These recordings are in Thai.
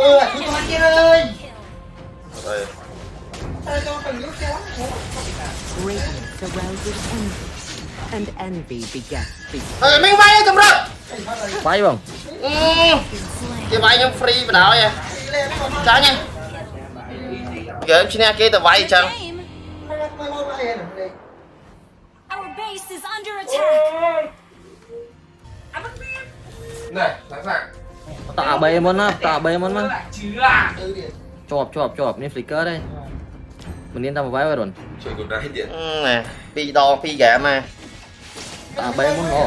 ไม่ไหวจำรึไหวบ่จะไหวยังฟรีไปแล้วไงช้าไงเกมชิ้นนี้แต่ไหวจังตาเบย์มอนนะตาเบย์มอนมั้งจอบนี่ฟลิกเกอร์ได้มันนี่ทำมาไว้ไว้โดนปีดองปีแก่มาตาเบย์มอนอ๋อ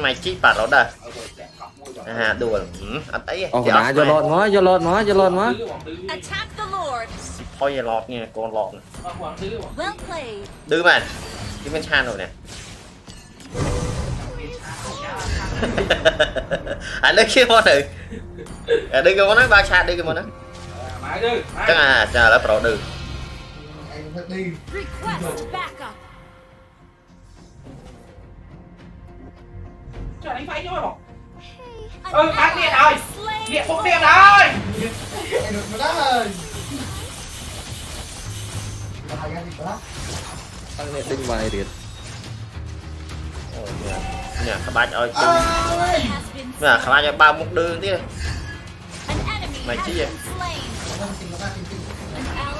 ไม่ชี้ปัดเราได้ด่วนอันตีโอ้โหอย่าหลอดมั้ยพ่ออย่าหลอดไงโกนหลอดดื้อมันที่เป็นชาโน่เนี่ยanh đứng kia món này, anh đứng kia món này ba cha đứng kia món này, chắc là chờ lớp rồi được. Chờ anh phải nhớ không? Tắt điện bốc điện rồi. Tắt điện đinh vài điện.เนี่ยขบาดเอาจริงเนี่ยขบาดจะบ้ามุกดื้อที่เลยไม่ชี้เลย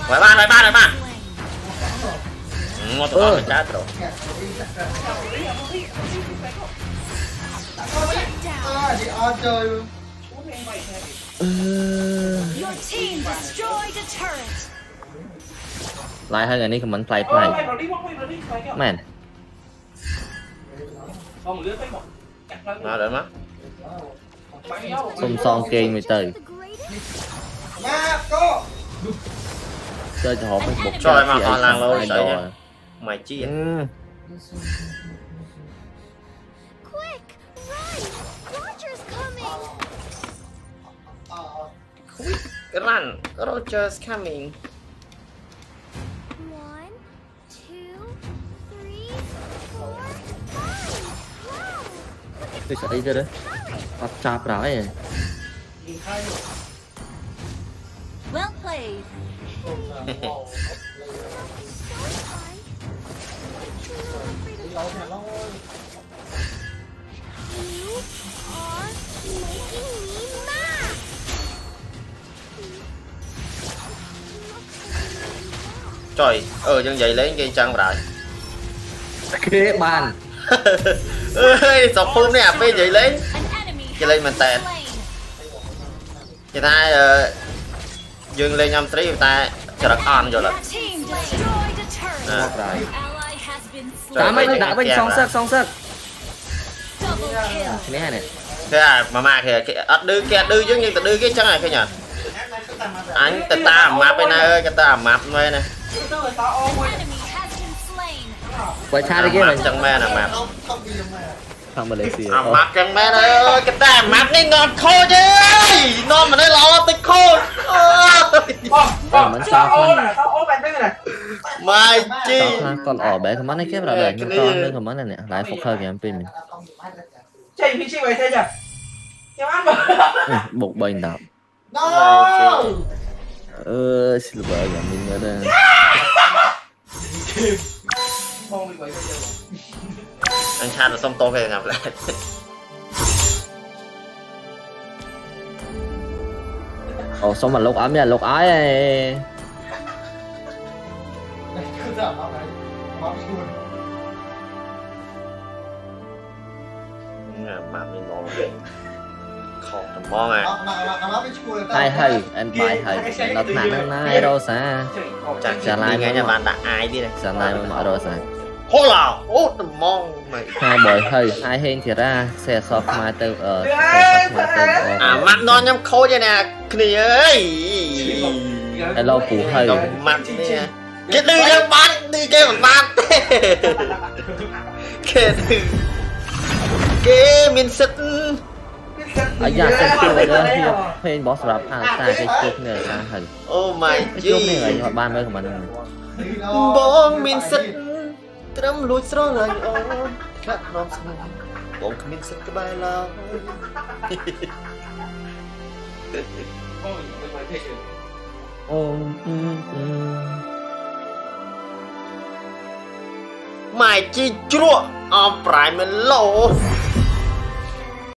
ไปบ้านงอตัวไปจ้าตัวไล่ให้อันนี้คือมันไฟไฟแม่นมาเดินมาสมซองเกงไม่เตยเจอจะหอบไปบุกช่วยมาออนไลน์เราใส่เนี่ยไม่จี้Run Roger's comingไปใส่ก็ได้ปัดจับร้ายจ่อยยังใหญ่เลยยังจังร้ายเคบานเอ้ยสองพุ่มเนี่ยไม่ใหญ่เลยจะเลยมันแตกจะได้ยืนเลยยำตรีแต่จะรักอ่อนอยู่แล้วสามไม่ด่าไปสองเซกนี่เนี่ยคือมาคือดื้อยังแต่ดื้อกี่ชั้นไงคือเนี่ยอันแต่ตามาไปนะก็ตามาไปนะไปชาติกี้มันจังแม่นะมาทำมาเลเซียมาจังแม่เลยกระแตมานี่นอนโคเจ้นอนมาได้รอติดโคมันซาฟอนไม่จีตอนออกแบบขมันไอ้แค่แบบแบบนี้ตอนเรื่องขมันนั่นเนี่ยหลายฟกเธอแกมันเป็นใช่พี่ชิวไปใช่จ้ะแกมันบุกเบิร์นดับสิลเบอร์อย่างนี้เลยอันชาติเราส้มโตไปงับแล้วโอ้ส้มมันลกอ้ามเนี่ยลกอ้ายมาไม่มองเลยของมันมองไงให้อันไปให้เราหนักนายโรซาจากจะไล่ไงจะบานตาไอดิเลยจะไล่มาหมอโรซาโคลาโอ้ตมองไม่ให้บ่อยให้ไอเฮนเทราเสียสอบมาเติมมัดนอนย้ำโคจนะนี่เอ้ยแต่เราผูกให้มัดเนี่ยแกดื้อยังบ้านดื้อแกเหมือนบ้านแกดื้อแกมินส์อยากเป็นตัวเลือกที่เพลงบอสรับอาตาจะจุกเหนื่อยอาหันโอ้ไม่จุกเหนื่อยหอดบ้านไว้ของมันบองมินสัตตรำลุยสร้างอะไรอ๋อคลาดน้องสมองบองมินสัตกระบายเรา ไม่จีจั่วเอาปลายมันโล